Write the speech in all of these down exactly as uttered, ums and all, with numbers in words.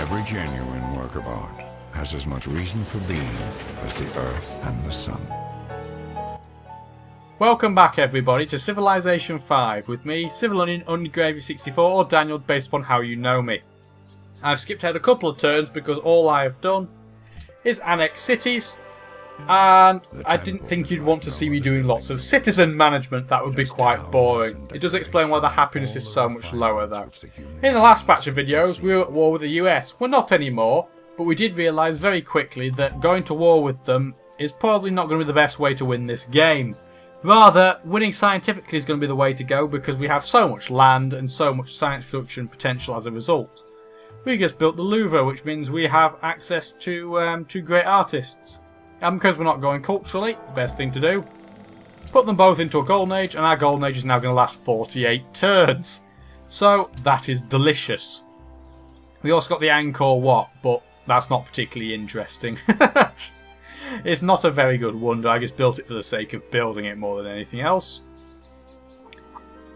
Every genuine work of art has as much reason for being as the earth and the sun. Welcome back everybody to Civilization five with me, Civil Onion, onion gravy sixty-four or Daniel based upon how you know me. I've skipped ahead a couple of turns because all I have done is annex cities, and I didn't think you'd want to see me doing lots of citizen management. That would be quite boring. It does explain why the happiness is so much lower though. In the last batch of videos we were at war with the U S. We're not anymore, but we did realise very quickly that going to war with them is probably not going to be the best way to win this game. Rather, winning scientifically is going to be the way to go because we have so much land and so much science production potential as a result. We just built the Louvre, which means we have access to um, to great artists. And because we're not going culturally, the best thing to do, put them both into a golden age, and our golden age is now going to last forty-eight turns. So that is delicious. We also got the Angkor Wat, but that's not particularly interesting. It's not a very good wonder. I just built it for the sake of building it more than anything else.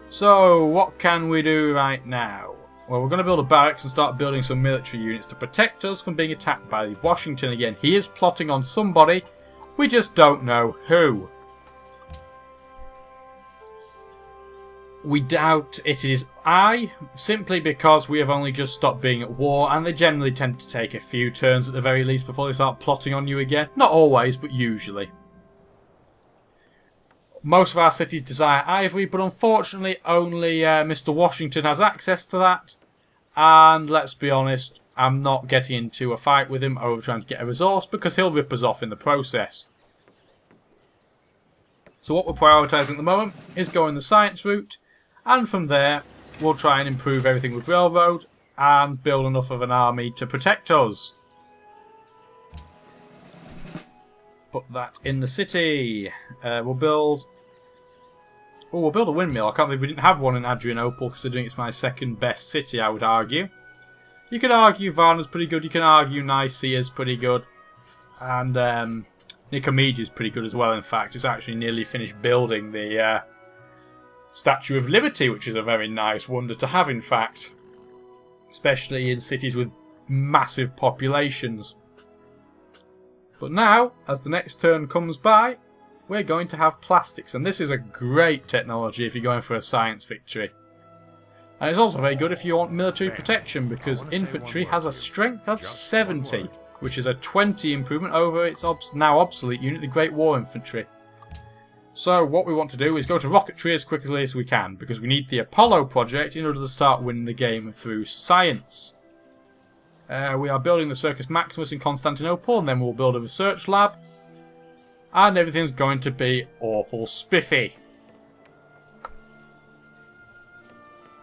So what can we do right now? Well, we're going to build a barracks and start building some military units to protect us from being attacked by Washington again. He is plotting on somebody. We just don't know who. We doubt it is I, simply because we have only just stopped being at war, and they generally tend to take a few turns at the very least before they start plotting on you again. Not always, but usually. Most of our cities desire ivory, but unfortunately only uh, Mister Washington has access to that. And let's be honest, I'm not getting into a fight with him over trying to get a resource because he'll rip us off in the process. So what we're prioritising at the moment is going the science route, and from there we'll try and improve everything with railroad and build enough of an army to protect us. Put that in the city. Uh, we'll build... Oh, we'll build a windmill. I can't believe we didn't have one in Adrianople, considering it's my second best city, I would argue. You could argue Varna's pretty good, you can argue Nicaea's pretty good, and um, Nicomedea's pretty good as well, in fact. It's actually nearly finished building the uh, Statue of Liberty, which is a very nice wonder to have, in fact. Especially in cities with massive populations. But now, as the next turn comes by, we're going to have plastics, and this is a great technology if you're going for a science victory. And it's also very good if you want military protection, because infantry has a strength of seventy, which is a twenty improvement over its obs now obsolete unit, the Great War Infantry. So what we want to do is go to rocketry as quickly as we can, because we need the Apollo project in order to start winning the game through science. Uh, we are building the Circus Maximus in Constantinople, and then we'll build a research lab. And everything's going to be awful spiffy.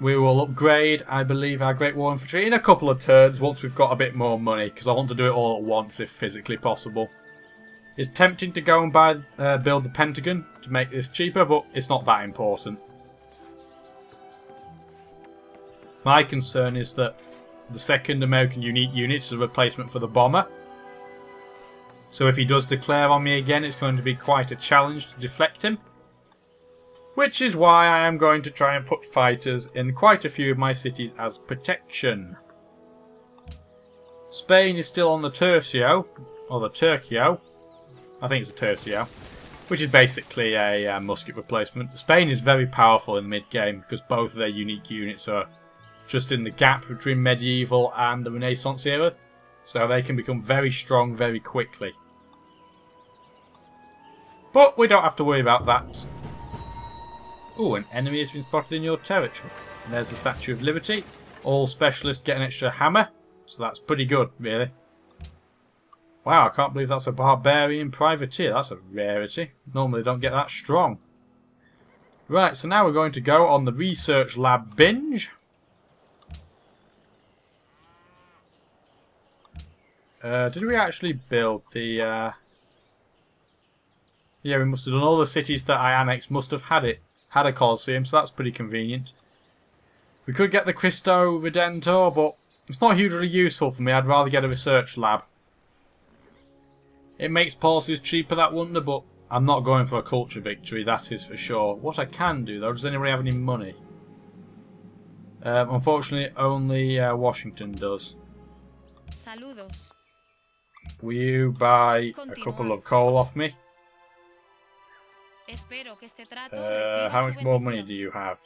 We will upgrade, I believe, our Great War Infantry in a couple of turns once we've got a bit more money, because I want to do it all at once if physically possible. It's tempting to go and buy, uh, build the Pentagon to make this cheaper, but it's not that important. My concern is that the second American Unique Unit is a replacement for the bomber. So if he does declare on me again, it's going to be quite a challenge to deflect him. Which is why I am going to try and put fighters in quite a few of my cities as protection. Spain is still on the Tercio, or the Turquio. I think it's a Tercio, which is basically a uh, musket replacement. Spain is very powerful in mid-game because both of their unique units are just in the gap between medieval and the Renaissance era. So they can become very strong very quickly. But we don't have to worry about that. Oh, an enemy has been spotted in your territory. And there's the Statue of Liberty. All specialists get an extra hammer. So that's pretty good, really. Wow, I can't believe that's a barbarian privateer. That's a rarity. Normally they don't get that strong. Right, so now we're going to go on the research lab binge. Uh, did we actually build the... Uh... Yeah, we must have done all the cities that I annexed must have had it. Had a Coliseum, so that's pretty convenient. We could get the Cristo Redento, but it's not hugely useful for me. I'd rather get a research lab. It makes policies cheaper, that wonder, but I'm not going for a culture victory, that is for sure. What I can do, though, does anybody have any money? Um, unfortunately, only uh, Washington does. Saludos. Will you buy a couple of coal off me? Uh, how much more money do you have?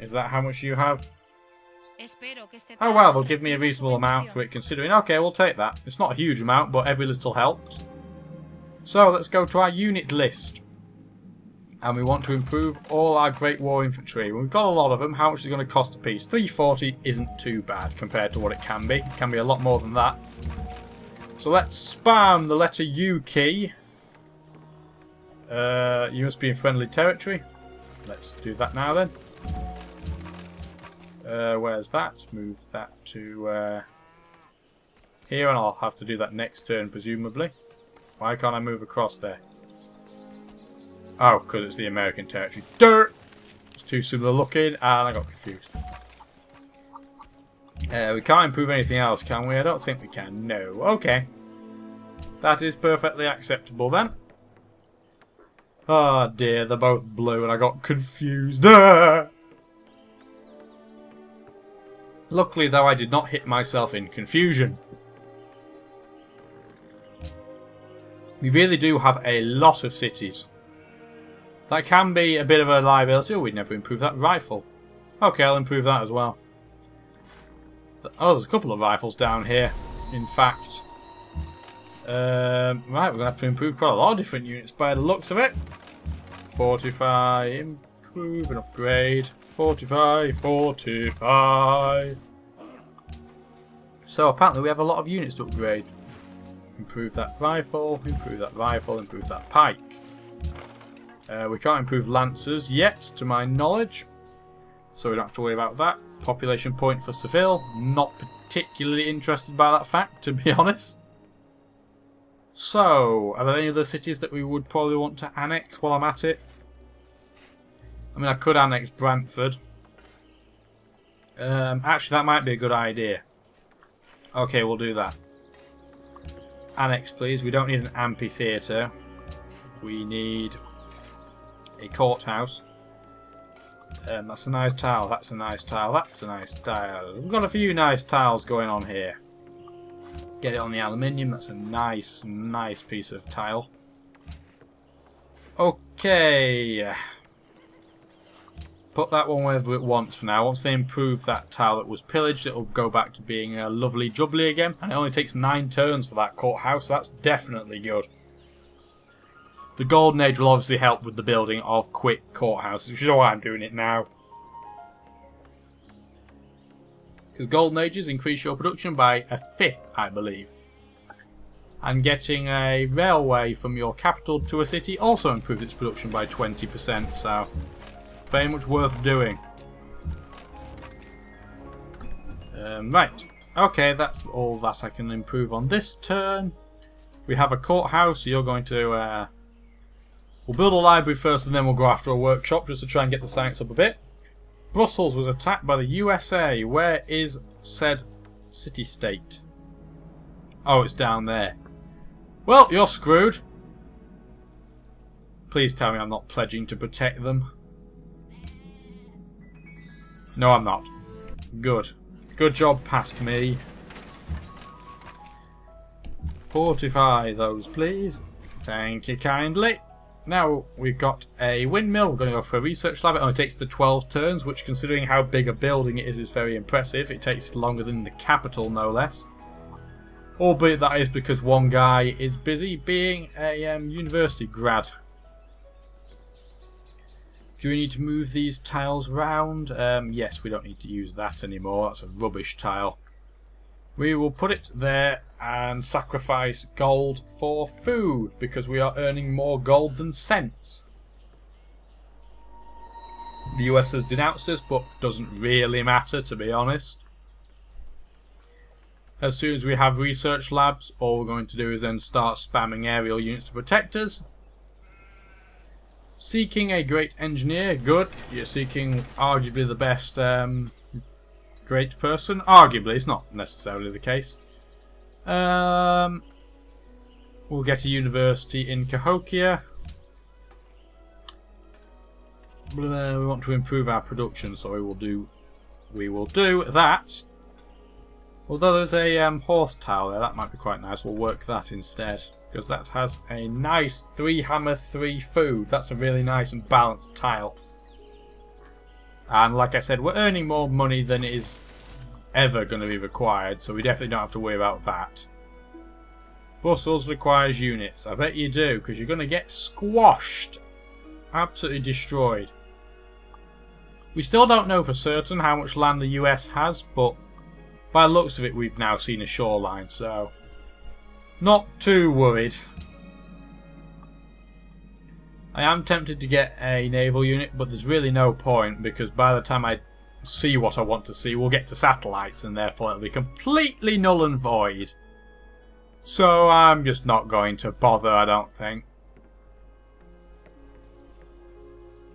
Is that how much you have? Oh well, they'll give me a reasonable amount for it considering. Okay, we'll take that. It's not a huge amount, but every little helps. So let's go to our unit list. And we want to improve all our Great War Infantry. We've got a lot of them. How much is it going to cost a piece? three forty isn't too bad compared to what it can be. It can be a lot more than that. So let's spam the letter U key. Uh, you must be in friendly territory. Let's do that now then. Uh, where's that? Move that to uh, here, and I'll have to do that next turn presumably. Why can't I move across there? Oh, because it's the American territory. Dirt! It's too similar looking, and I got confused. Uh, we can't improve anything else, can we? I don't think we can. No. Okay. That is perfectly acceptable then. Oh dear, they're both blue and I got confused. Ah! Luckily though, I did not hit myself in confusion. We really do have a lot of cities. That can be a bit of a liability. Oh, we'd never improve that rifle. Okay, I'll improve that as well. Oh, there's a couple of rifles down here, in fact. Um, right, we're going to have to improve quite a lot of different units by the looks of it. Fortify, improve and upgrade. Fortify, fortify. So apparently we have a lot of units to upgrade. Improve that rifle, improve that rifle, improve that pike. Uh, we can't improve lancers yet, to my knowledge, so we don't have to worry about that. Population point for Seville, not particularly interested by that fact, to be honest. So, are there any other cities that we would probably want to annex while I'm at it? I mean, I could annex Brantford. Um, actually, that might be a good idea. Okay, we'll do that. Annex, please. We don't need an amphitheatre. We need a courthouse. Um, that's a nice tile, that's a nice tile, that's a nice tile. We've got a few nice tiles going on here. Get it on the aluminium, that's a nice, nice piece of tile. Okay. Put that one wherever it wants for now. Once they improve that tile that was pillaged, it'll go back to being a lovely jubbly again. And it only takes nine turns for that courthouse, so that's definitely good. The Golden Age will obviously help with the building of quick courthouses, which is why I'm doing it now. Because Golden Ages increase your production by a fifth, I believe. And getting a railway from your capital to a city also improved its production by twenty percent, so very much worth doing. Um, right. Okay, that's all that I can improve on this turn. We have a courthouse, so you're going to... Uh, We'll build a library first and then we'll go after a workshop just to try and get the science up a bit. Brussels was attacked by the U S A. Where is said city-state? Oh, it's down there. Well, you're screwed. Please tell me I'm not pledging to protect them. No, I'm not. Good. Good job past me. Fortify those, please. Thank you kindly. Now we've got a windmill, we're going to go for a research lab. It only takes the twelve turns, which considering how big a building it is, is very impressive. It takes longer than the capital, no less. Albeit that is because one guy is busy being a um, university grad. Do we need to move these tiles round? Um, yes, we don't need to use that anymore. That's a rubbish tile. We will put it there and sacrifice gold for food because we are earning more gold than cents. The U S has denounced us, but doesn't really matter, to be honest. As soon as we have research labs, all we're going to do is then start spamming aerial units to protect us. Seeking a great engineer, good. You're seeking arguably the best... Um, Great person? Arguably, it's not necessarily the case. Um, we'll get a university in Cahokia. We want to improve our production, so we will do, we will do that. Although there's a um, horse tower there, that might be quite nice. We'll work that instead, because that has a nice three hammer, three food. That's a really nice and balanced tile. And like I said, we're earning more money than is ever going to be required, so we definitely don't have to worry about that. Brussels requires units. I bet you do, because you're going to get squashed. Absolutely destroyed. We still don't know for certain how much land the U S has, but by the looks of it we've now seen a shoreline, so not too worried. I am tempted to get a naval unit, but there's really no point, because by the time I see what I want to see, we'll get to satellites, and therefore it'll be completely null and void. So I'm just not going to bother, I don't think.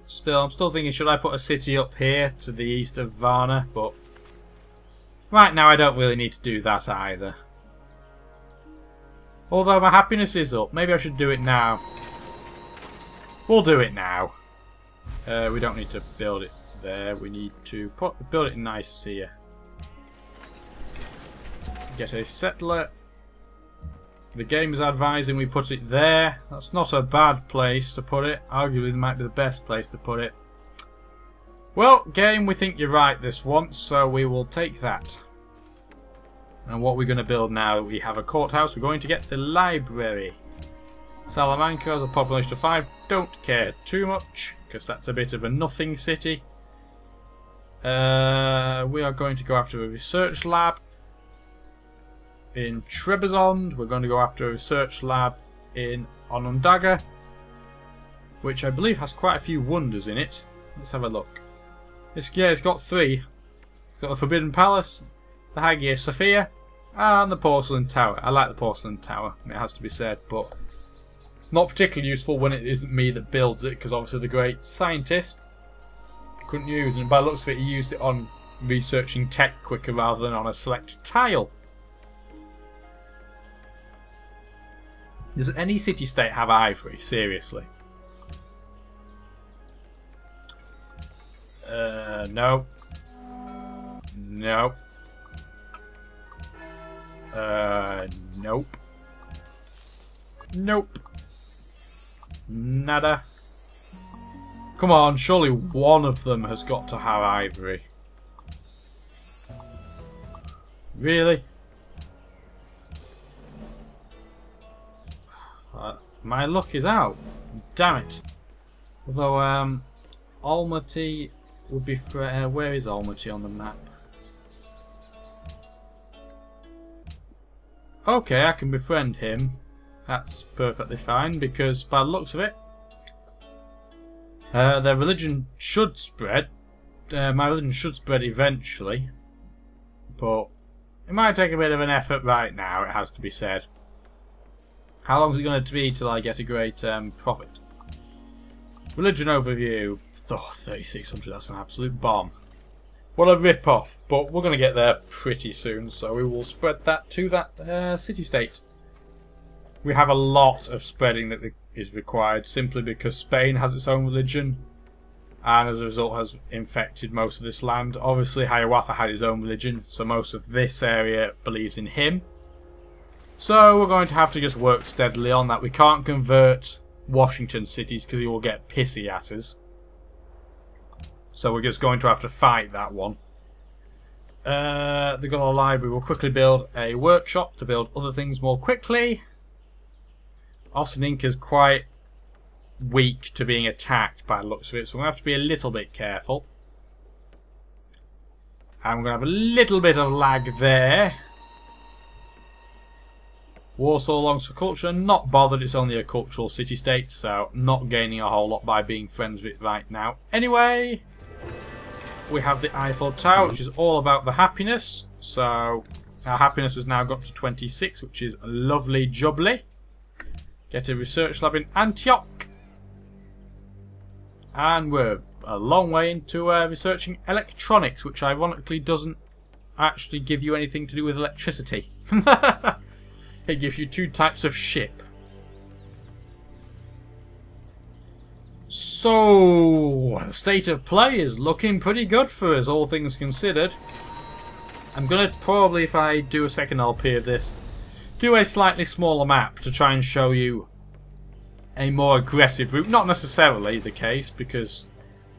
Still, I'm still thinking, should I put a city up here to the east of Varna? But right now I don't really need to do that either. Although my happiness is up. Maybe I should do it now. We'll do it now. Uh, we don't need to build it there. We need to put, build it nice here. Get a settler. The game is advising we put it there. That's not a bad place to put it. Arguably, it might be the best place to put it. Well, game, we think you're right this once, so we will take that. And what we're going to build now, we have a courthouse. We're going to get the library. Salamanca has a population of five. Don't care too much, because that's a bit of a nothing city. Uh, we are going to go after a research lab. In Trebizond, we're going to go after a research lab in Onondaga, which I believe has quite a few wonders in it. Let's have a look. It's, yeah, it's got three. It's got the Forbidden Palace, the Hagia Sophia, and the Porcelain Tower. I like the Porcelain Tower, it has to be said, but not particularly useful when it isn't me that builds it, because obviously the great scientist couldn't use it, and by the looks of it he used it on researching tech quicker rather than on a select tile. Does any city-state have ivory? Seriously. Uh, no. No. Uh, nope. Nope. Nada. Come on, surely one of them has got to have ivory. Really? Uh, my luck is out. Damn it. Although, um, Almaty would be. For, uh, where is Almaty on the map? Okay, I can befriend him. That's perfectly fine, because by the looks of it, uh, their religion should spread. Uh, my religion should spread eventually. But it might take a bit of an effort right now, it has to be said. How long is it going to be till I get a great um, profit? Religion overview. Oh, thirty-six hundred, that's an absolute bomb. What a rip-off, but we're going to get there pretty soon, so we will spread that to that uh, city-state. We have a lot of spreading that is required, simply because Spain has its own religion, and as a result has infected most of this land. Obviously, Hiawatha had his own religion, so most of this area believes in him. So we're going to have to just work steadily on that. We can't convert Washington cities because he will get pissy at us. So we're just going to have to fight that one. Uh, they've got a library. We'll quickly build a workshop to build other things more quickly. Ossininka is quite weak to being attacked by the looks of it, so we're going to have to be a little bit careful. And we're going to have a little bit of lag there. Warsaw longs for culture, not bothered, it's only a cultural city-state, so not gaining a whole lot by being friends with it right now. Anyway, we have the Eiffel Tower, which is all about the happiness, so our happiness has now got to twenty-six, which is lovely jubbly. Get a research lab in Antioch. And we're a long way into uh, researching electronics, which ironically doesn't actually give you anything to do with electricity. It gives you two types of ship. So, the state of play is looking pretty good for us, all things considered. I'm going to probably, if I do a second L P of this, do a slightly smaller map to try and show you a more aggressive route. Not necessarily the case, because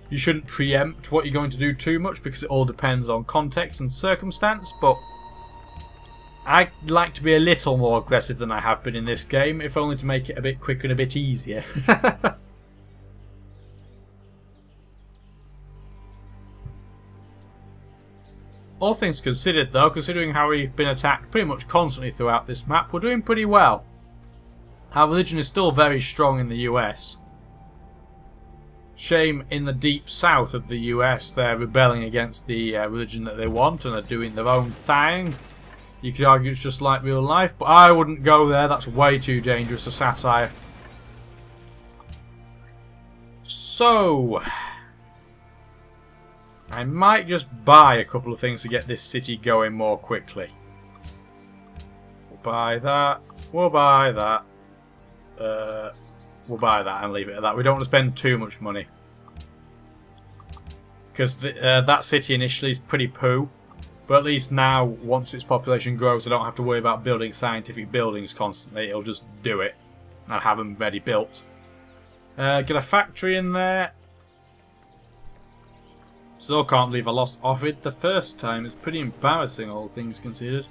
you shouldn't preempt what you're going to do too much, because it all depends on context and circumstance, but I'd like to be a little more aggressive than I have been in this game, if only to make it a bit quicker and a bit easier. All things considered though, considering how we've been attacked pretty much constantly throughout this map, we're doing pretty well. Our religion is still very strong in the U S. Shame in the deep south of the U S they're rebelling against the uh, religion that they want and are doing their own thing. You could argue it's just like real life, but I wouldn't go there. That's way too dangerous a satire. So I might just buy a couple of things to get this city going more quickly. We'll buy that. We'll buy that. Uh, we'll buy that and leave it at that. We don't want to spend too much money. Because uh, that city initially is pretty poo. But at least now, once its population grows, I don't have to worry about building scientific buildings constantly. It'll just do it and have them ready built. Uh, get a factory in there. Still can't believe I lost Ovid the first time. It's pretty embarrassing, all things considered.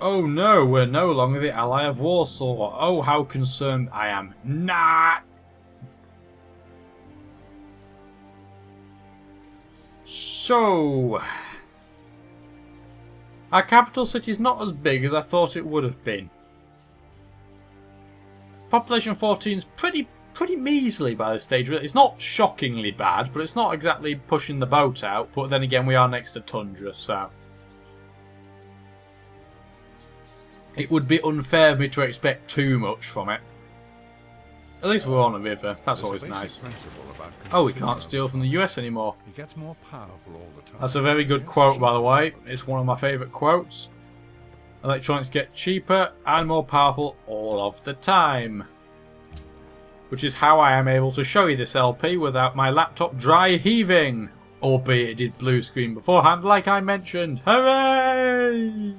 Oh no, we're no longer the ally of Warsaw. Oh, how concerned I am. Nah! So our capital city is not as big as I thought it would have been. Population fourteen is pretty pretty measly by this stage. It's not shockingly bad, but it's not exactly pushing the boat out. But then again, we are next to tundra, so it would be unfair of me to expect too much from it. At least we're on a river. That's always nice. Oh, we can't steal from the U S anymore. It gets more powerful all the time. That's a very good quote, by the way. It's one of my favourite quotes. Electronics get cheaper and more powerful all of the time. Which is how I am able to show you this L P without my laptop dry heaving. Albeit it did blue screen beforehand like I mentioned. Hooray!